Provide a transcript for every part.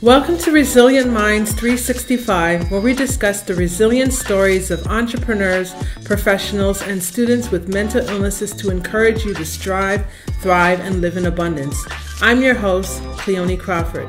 Welcome to Resilient Minds 365, where we discuss the resilient stories of entrepreneurs, professionals, and students with mental illnesses to encourage you to strive, thrive, and live in abundance. I'm your host, Cleoni Crawford.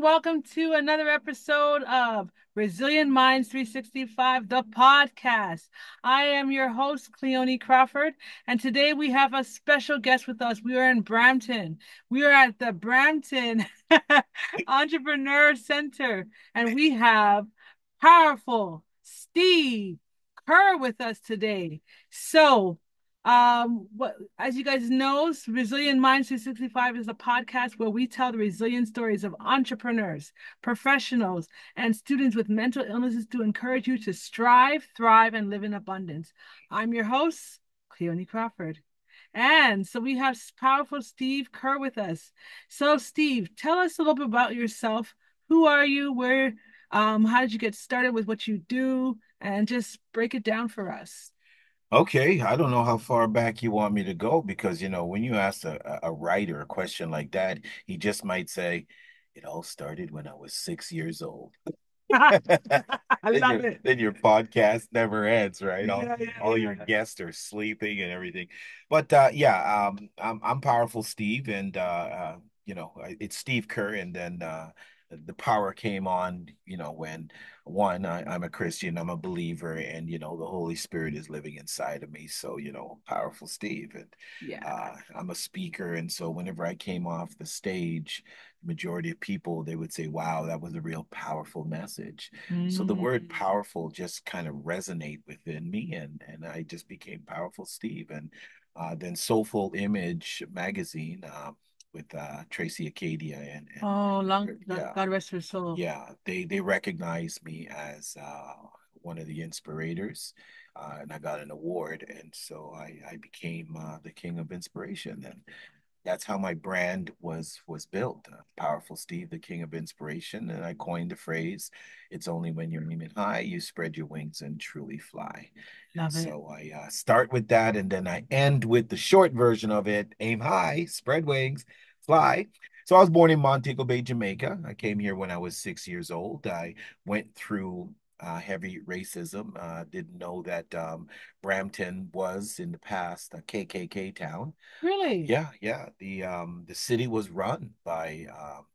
Welcome to another episode of Resilient Minds 365, the podcast. I am your host, Cleoni Crawford, and today we have a special guest with us. We are in Brampton. We are at the Brampton Entrepreneur Center, and we have Powerful Steve Kerr with us today. So, as you guys know, Resilient Minds 365 is a podcast where we tell the resilient stories of entrepreneurs, professionals, and students with mental illnesses to encourage you to strive, thrive, and live in abundance. I'm your host, Cleoni Crawford. And so we have Powerful Steve Kerr with us. So Steve, tell us a little bit about yourself. Who are you? Where? How did you get started with what you do? And just break it down for us. Okay, I don't know how far back you want me to go, because, you know, when you ask a writer a question like that, he just might say, it all started when I was 6 years old. I love it. Then your podcast never ends, right? All your guests are sleeping and everything. But I'm Powerful Steve, and, you know, it's Steve Kerr, and then the power came on, you know, when one, I'm a Christian, I'm a believer, and, you know, the Holy Spirit is living inside of me. So, you know, Powerful Steve, and I'm a speaker. And so whenever I came off the stage, the majority of people, they would say, wow, that was a real powerful message. So the word powerful just kind of resonate within me. And I just became Powerful Steve. And then Soulful Image magazine, with Tracy Acadia and God rest her soul. Yeah, they recognized me as one of the inspirators, and I got an award, and so I became the King of Inspiration, and that's how my brand was built. Powerful Steve, the King of Inspiration, and I coined the phrase, "It's only when you're aiming high you spread your wings and truly fly." So I start with that, and then I end with the short version of it: aim high, spread wings, fly. So I was born in Montego Bay, Jamaica. I came here when I was 6 years old. I went through heavy racism. Didn't know that Brampton was in the past a KKK town. Really? Yeah. The city was run by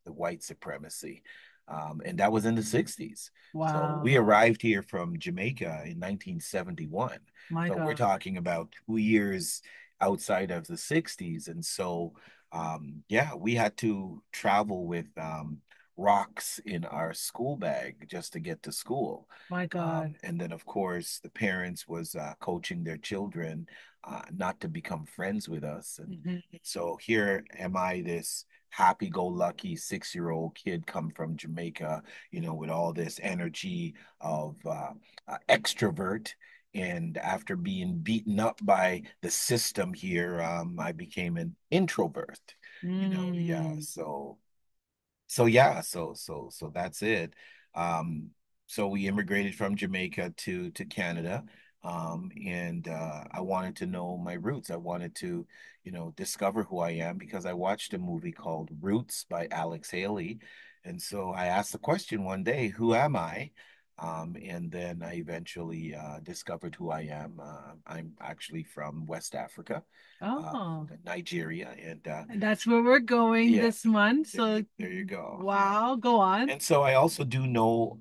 the white supremacy. And that was in the 60s. Wow. So we arrived here from Jamaica in 1971. My God. We're talking about 2 years outside of the 60s. And so, we had to travel with rocks in our school bag just to get to school. My God. And then, of course, the parents was coaching their children not to become friends with us. And so here am I, this happy-go-lucky six-year-old kid come from Jamaica, you know, with all this energy of extrovert. And after being beaten up by the system here, I became an introvert, you know. So that's it. So we immigrated from Jamaica to Canada. And I wanted to know my roots. I wanted to, you know, discover who I am, because I watched a movie called Roots by Alex Haley. And so I asked the question one day, who am I? And then I eventually discovered who I am. I'm actually from West Africa, Nigeria. And that's where we're going this month. So there you go. Wow, go on. And so I also do know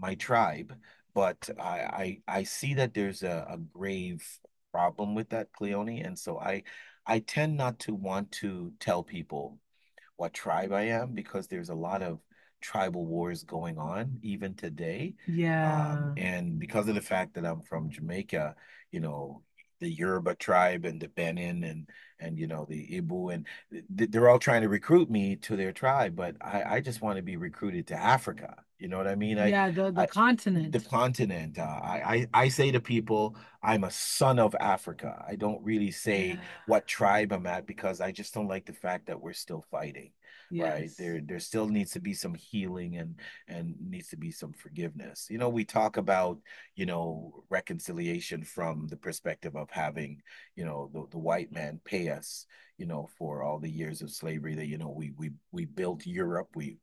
my tribe. But I see that there's a grave problem with that, Cleoni. And so I tend not to want to tell people what tribe I am, because there's a lot of tribal wars going on even today. And because of the fact that I'm from Jamaica, you know, the Yoruba tribe and the Benin and you know, the Ibu, and they're all trying to recruit me to their tribe, but I just want to be recruited to Africa. You know what I mean? The continent. The continent. I say to people, I'm a son of Africa. I don't really say what tribe I'm at, because I just don't like the fact that we're still fighting. yes. right? There still needs to be some healing and needs to be some forgiveness. You know, we talk about, you know, reconciliation from the perspective of having, you know, the white man pay us, you know, for all the years of slavery that, you know, we built Europe, we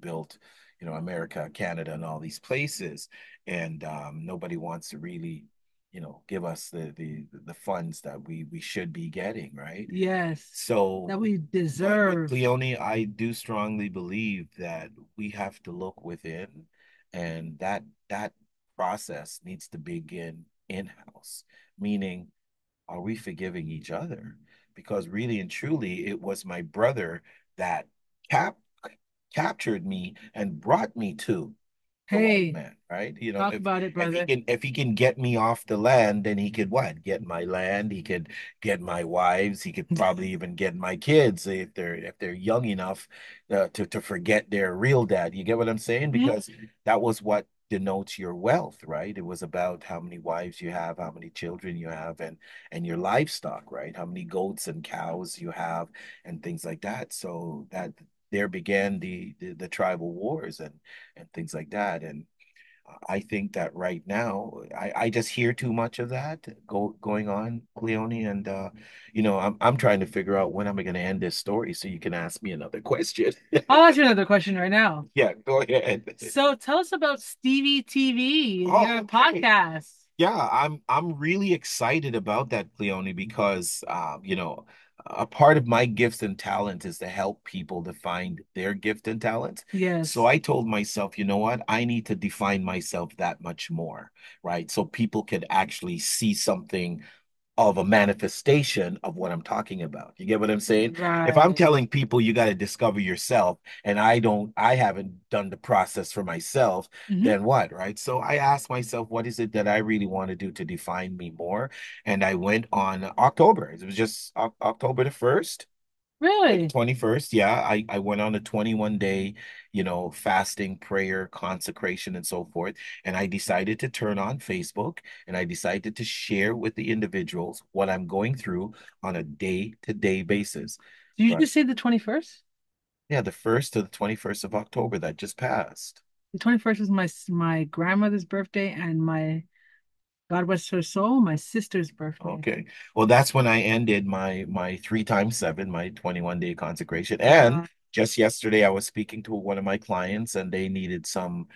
built, you know, America, Canada, and all these places. And nobody wants to really, you know, give us the funds that we should be getting, right? Yes. So that we deserve. Cleoni, I do strongly believe that we have to look within, and that process needs to begin in-house. Meaning, are we forgiving each other? Because really and truly, it was my brother that captured me and brought me to. Hey, man, right? You know, talk about it, brother. If he can get me off the land, then he could what? Get my land. He could get my wives. He could probably even get my kids if they're young enough to forget their real dad. You get what I'm saying? Because mm-hmm. that was what denotes your wealth, right? It was about how many wives you have, how many children you have, and your livestock, right? How many goats and cows you have, and things like that. So that. There began the tribal wars and things like that. And I think that right now, I just hear too much of that going on, Cleoni. And, you know, I'm trying to figure out when am I going to end this story so you can ask me another question. I'll ask you another question right now. Yeah, go ahead. So tell us about Stevie TV, your podcast. Yeah, I'm really excited about that, Cleoni, because, you know, a part of my gifts and talent is to help people to find their gift and talent. Yes. So I told myself, you know what? I need to define myself that much more, right? So people could actually see something of a manifestation of what I'm talking about. You get what I'm saying? Right. If I'm telling people you got to discover yourself and I haven't done the process for myself, mm-hmm. then what, right? So I asked myself, what is it that I really want to do to define me more? And I went on October. It was just October the 1st. Really? 21st, yeah. I went on a 21-day, you know, fasting, prayer, consecration, and so forth. And I decided to turn on Facebook, and I decided to share with the individuals what I'm going through on a day-to-day basis. Did you just say the 21st? Yeah, the 1st to the 21st of October that just passed. The 21st was my grandmother's birthday and my... God rest her soul, my sister's birthday. Okay. Well, that's when I ended my 3x7, my 21-day consecration. And just yesterday, I was speaking to one of my clients, and they needed some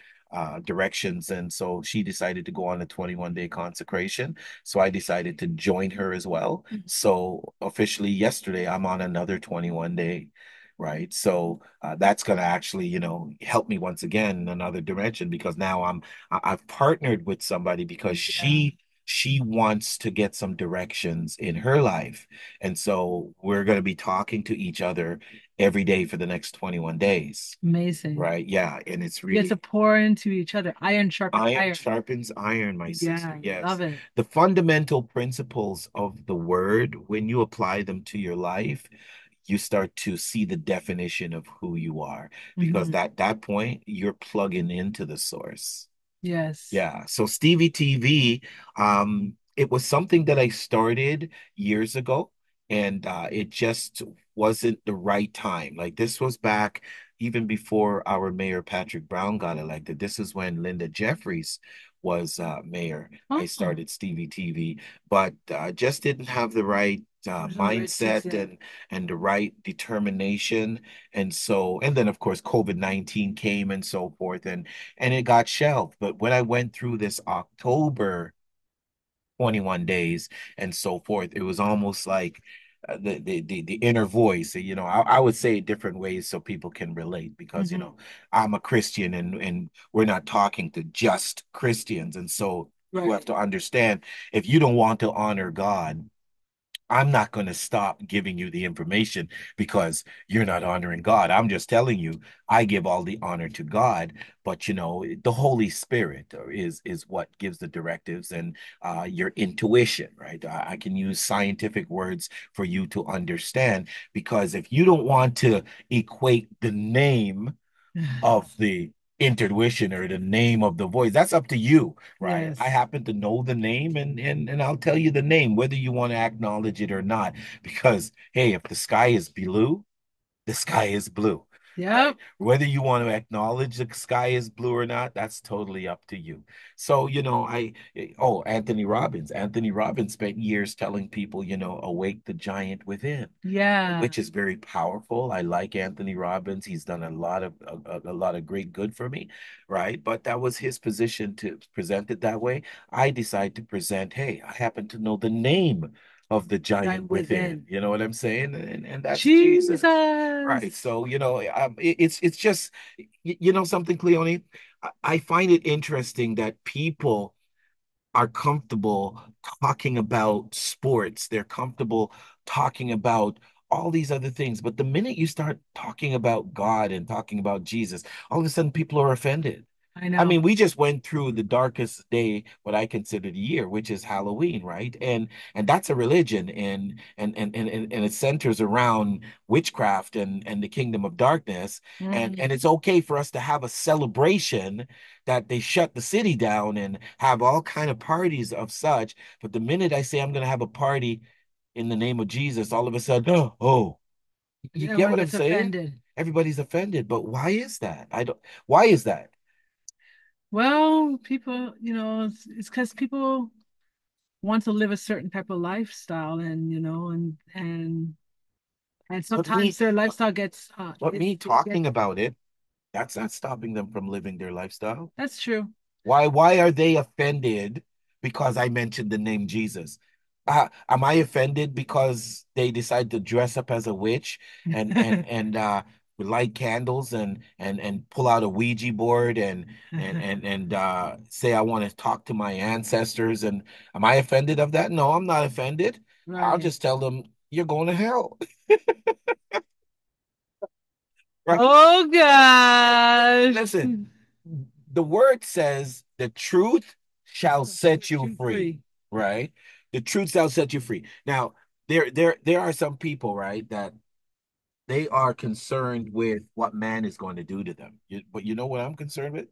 directions. And so she decided to go on a 21-day consecration. So I decided to join her as well. Mm-hmm. So officially yesterday, I'm on another 21-day. Right. So that's going to actually, you know, help me once again in another dimension, because now I've partnered with somebody, because she wants to get some directions in her life. And so we're going to be talking to each other every day for the next 21 days. Amazing. Right. Yeah. And it's really. You have to pour into each other. Iron sharpens iron. Iron sharpens iron, my sister. Yes. Love it. The fundamental principles of the word, when you apply them to your life, you start to see the definition of who you are, because mm-hmm. at that point you're plugging into the source. Yes. Yeah. So Stevie TV, it was something that I started years ago, and it just wasn't the right time. Like, this was back even before our mayor, Patrick Brown, got elected. This is when Linda Jeffries was mayor. Awesome. I started Stevie TV, but just didn't have the right mindset and the right determination, and then of course COVID-19 came and so forth, and it got shelved. But when I went through this October 21 days and so forth, it was almost like the inner voice, you know. I would say it different ways so people can relate, because mm-hmm. you know, I'm a Christian, and we're not talking to just Christians, and so right. you have to understand, if you don't want to honor God, I'm not going to stop giving you the information because you're not honoring God. I'm just telling you, I give all the honor to God, but you know, the Holy Spirit is what gives the directives and your intuition, right? I can use scientific words for you to understand, because if you don't want to equate the name of the intuition or the name of the voice, that's up to you, right? Yes. I happen to know the name, and I'll tell you the name whether you want to acknowledge it or not, because hey, if the sky is blue, the sky is blue. Yeah. Right? Whether you want to acknowledge the sky is blue or not, that's totally up to you. So, you know, Anthony Robbins. Anthony Robbins spent years telling people, you know, awake the giant within. Yeah. Which is very powerful. I like Anthony Robbins. He's done a lot of great good for me, right? But that was his position to present it that way. I decided to present, hey, I happen to know the name of the giant within, you know what I'm saying? And that's Jesus. Right. So, you know, it's just, you know something, Cleoni? I find it interesting that people are comfortable talking about sports. They're comfortable talking about all these other things. But the minute you start talking about God and talking about Jesus, all of a sudden people are offended. I know. I mean, we just went through the darkest day, what I consider the year, which is Halloween, right? And that's a religion, and it centers around witchcraft and the kingdom of darkness. Mm. And it's okay for us to have a celebration that they shut the city down and have all kind of parties of such. But the minute I say I'm going to have a party in the name of Jesus, all of a sudden, you get what I'm saying? Offended. Everybody's offended. But why is that? Why is that? Well, people, you know, it's because people want to live a certain type of lifestyle, and you know, and sometimes their lifestyle gets. About it, that's not stopping them from living their lifestyle. That's true. Why are they offended because I mentioned the name Jesus? Am I offended because they decide to dress up as a witch and light candles and pull out a Ouija board and say I want to talk to my ancestors? And am I offended of that? No, I'm not offended. Right. I'll just tell them you're going to hell. Right? Oh gosh. Listen, the word says the truth shall set you free. Right? The truth shall set you free. Now, there are some people, right, that they are concerned with what man is going to do to them. But you know what I'm concerned with?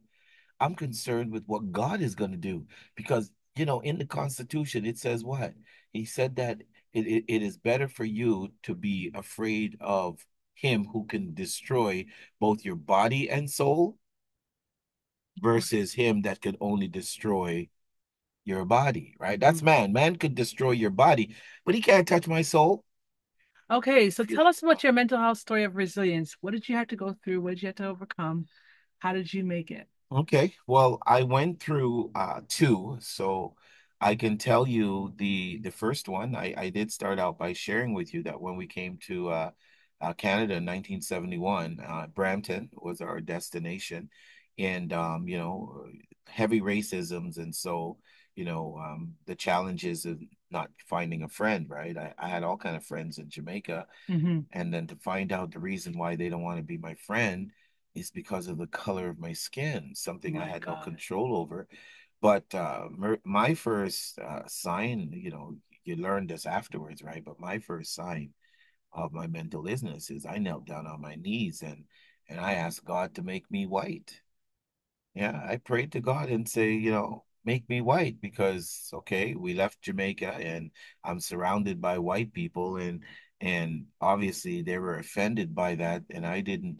I'm concerned with what God is going to do. Because, you know, in the Constitution, it says what? He said that it is better for you to be afraid of him who can destroy both your body and soul versus him that can only destroy your body, right? That's man. Man could destroy your body, but he can't touch my soul. Okay, so tell us about your mental health story of resilience. What did you have to go through? What did you have to overcome? How did you make it? Okay, well, I went through two. So I can tell you the first one, I did start out by sharing with you that when we came to Canada in 1971, Brampton was our destination. And, you know, heavy racisms. And so, you know, the challenges of not finding a friend, right? I had all kind of friends in Jamaica. Mm-hmm. And then to find out the reason why they don't want to be my friend is because of the color of my skin, something I had no control over. But my first sign, you know, you learn this afterwards, right? But my first sign of my mental illness is I knelt down on my knees and I asked God to make me white. Yeah, I prayed to God and say, you know, make me white, because okay, we left Jamaica and I'm surrounded by white people, and obviously they were offended by that, and I didn't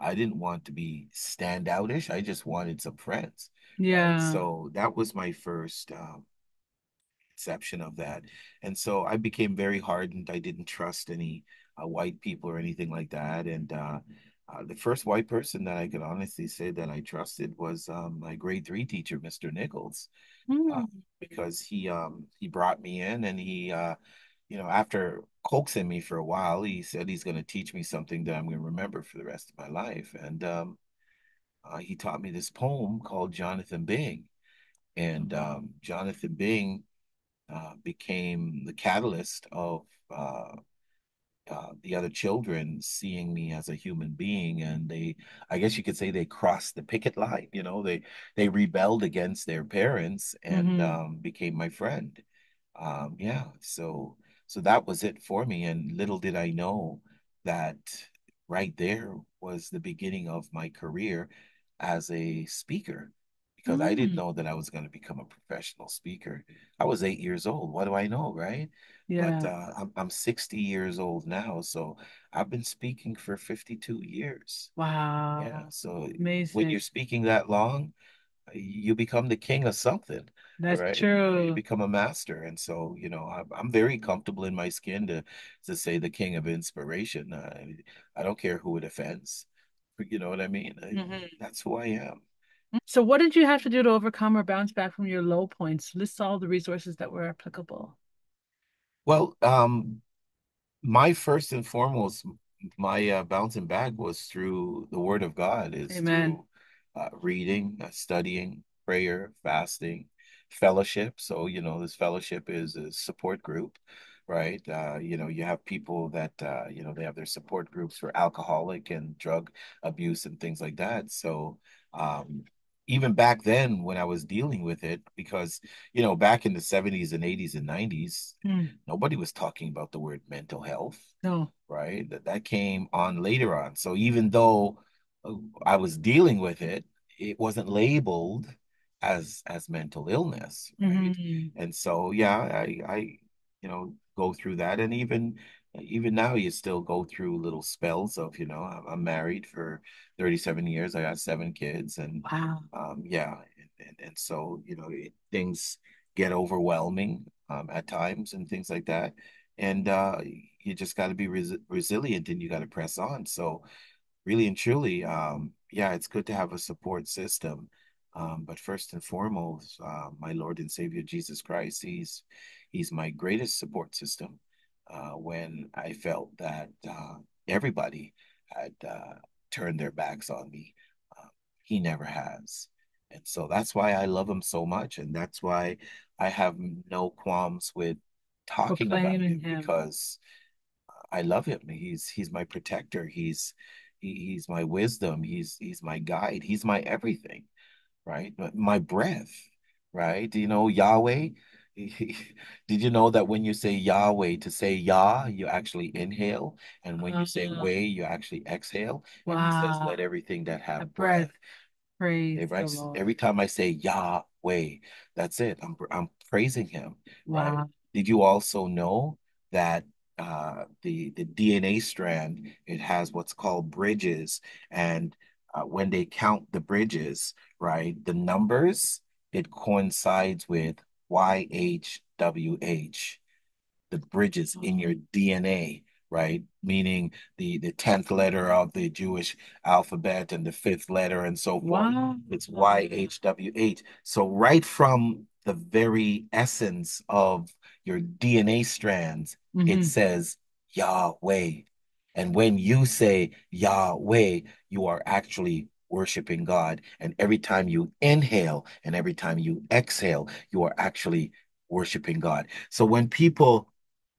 want to be standoutish. I just wanted some friends. Yeah. And so that was my first exception of that, and so I became very hardened. I didn't trust any white people or anything like that, and the first white person that I could honestly say that I trusted was my grade 3 teacher, Mr. Nichols, because he brought me in, and he, you know, after coaxing me for a while, he said he's going to teach me something that I'm going to remember for the rest of my life. And he taught me this poem called Jonathan Bing. And Jonathan Bing became the catalyst of the other children seeing me as a human being, and I guess you could say they crossed the picket line, you know, they rebelled against their parents and became my friend. So that was it for me, and little did I know that right there was the beginning of my career as a speaker, because I didn't know that I was going to become a professional speaker. I was 8 years old. What do I know, right? Yeah. But I'm 60 years old now, so I've been speaking for 52 years. Wow. Yeah. So amazing. When you're speaking that long, you become the king of something. That's right? True. You become a master. And so, you know, I'm very comfortable in my skin to say the king of inspiration. I don't care who it offends. You know what I mean? That's who I am. So what did you have to do to overcome or bounce back from your low points? List all the resources that were applicable. Well, my first and foremost, my bouncing back was through the word of God. Is through reading, studying, prayer, fasting, fellowship. So, you know, this fellowship is a support group, right? You know, you have people that, you know, they have their support groups for alcoholic and drug abuse and things like that. So, even back then when I was dealing with it, because, you know, back in the 70s and 80s and 90s, nobody was talking about the word mental health. No. Right. That came on later on. So even though I was dealing with it, it wasn't labeled as mental illness. Right. And so, yeah, I, you know, go through that. And even now you still go through little spells of, you know, I'm married for 37 years. I got 7 kids and, wow. Yeah. And so, you know, things get overwhelming at times and things like that. And you just got to be resilient and you got to press on. So really and truly, yeah, it's good to have a support system. But first and foremost, my Lord and Savior, Jesus Christ, he's my greatest support system. When I felt that everybody had turned their backs on me. He never has. And so that's why I love him so much. And that's why I have no qualms with talking about him, because I love him. He's my protector. He's my wisdom. He's my guide. He's my everything, right? My breath, right? You know, Yahweh, did you know that when you say Yahweh, to say Yah, you actually inhale, and when you say way, you actually exhale? Wow. And he says, let everything that have breath praise the Lord. Every time I say Yahweh, that's it, I'm praising him. Wow. Right? Did you also know that the DNA strand, it has what's called bridges, and when they count the bridges, right, the numbers, it coincides with YHWH, the bridges in your DNA, right? Meaning the 10th letter of the Jewish alphabet and the 5th letter and so forth. Wow. It's YHWH. So right from the very essence of your DNA strands, it says Yahweh. And when you say Yahweh, you are actually worshiping God, and every time you inhale and every time you exhale, you are actually worshiping God. So when people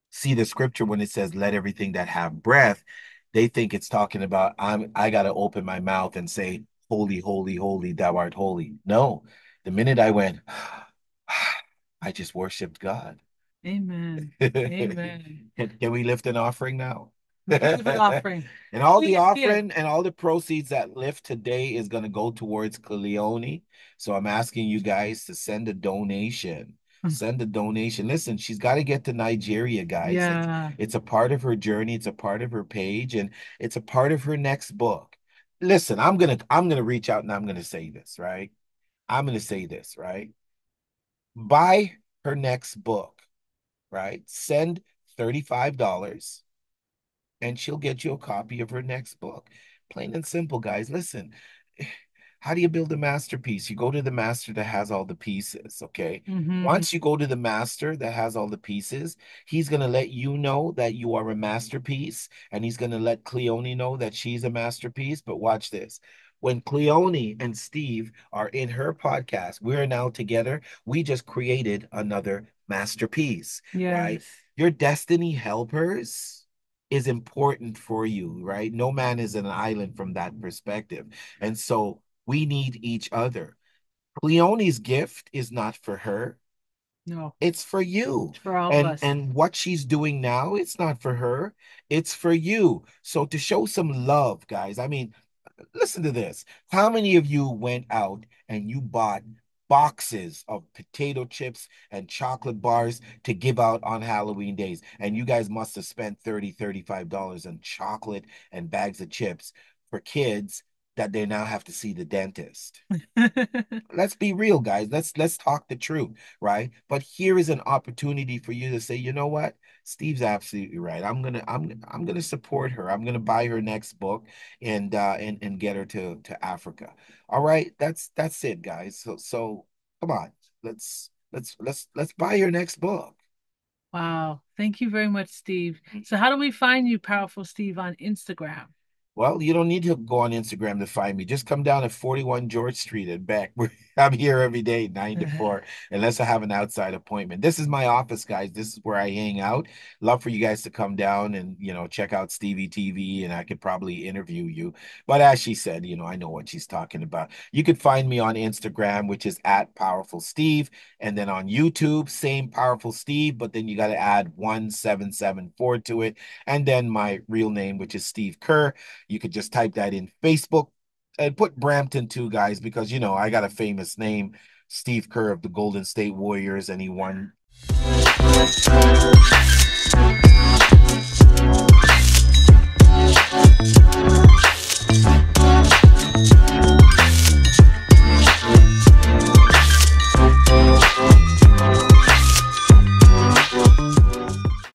see the scripture, when it says, let everything that have breath, they think it's talking about, I got to open my mouth and say, holy, holy, holy, thou art holy. No, the minute I went, I just worshiped God. Amen. Amen. Can we lift an offering now? And all the offering and all the proceeds that lift today is going to go towards Cleoni. So I'm asking you guys to send a donation. Send a donation. Listen, she's got to get to Nigeria, guys. Yeah. It's a part of her journey. It's a part of her page, and it's a part of her next book. Listen, I'm gonna reach out and I'm gonna say this, right? Buy her next book, right? Send $35. And she'll get you a copy of her next book. Plain and simple, guys. Listen, how do you build a masterpiece? You go to the master that has all the pieces, okay? Once you go to the master that has all the pieces, he's going to let you know that you are a masterpiece, and he's going to let Cleoni know that she's a masterpiece. But watch this. When Cleoni and Steve are in her podcast, we're now together. We just created another masterpiece. Yes. Right? Your destiny helpers is important for you, right? No man is an island from that perspective. And so we need each other. Cleoni's gift is not for her. No. It's for you. It's for all of us. And what she's doing now, it's not for her. It's for you. So to show some love, guys, I mean, listen to this. How many of you went out and you bought boxes of potato chips and chocolate bars to give out on Halloween days. And you guys must have spent $30, $35 on chocolate and bags of chips for kids that they now have to see the dentist. Let's be real, guys. Let's talk the truth, right? But here is an opportunity for you to say, you know what? Steve's absolutely right. I'm gonna support her. I'm gonna buy her next book and get her to Africa. All right, that's it, guys. So come on, let's buy your next book. Wow, thank you very much, Steve. So how do we find you, Powerful Steve, on Instagram? Well, you don't need to go on Instagram to find me. Just come down at 41 George Street and back. I'm here every day, 9 to 4, unless I have an outside appointment. This is my office, guys. This is where I hang out. Love for you guys to come down and, you know, check out Stevie TV, and I could probably interview you. But as she said, you know, I know what she's talking about. You could find me on Instagram, which is at Powerful Steve. And then on YouTube, same Powerful Steve, but then you got to add 1774 to it. And then my real name, which is Steve Kerr. You could just type that in Facebook and put Brampton too, guys, because, you know, I got a famous name, Steve Kerr of the Golden State Warriors, and he won.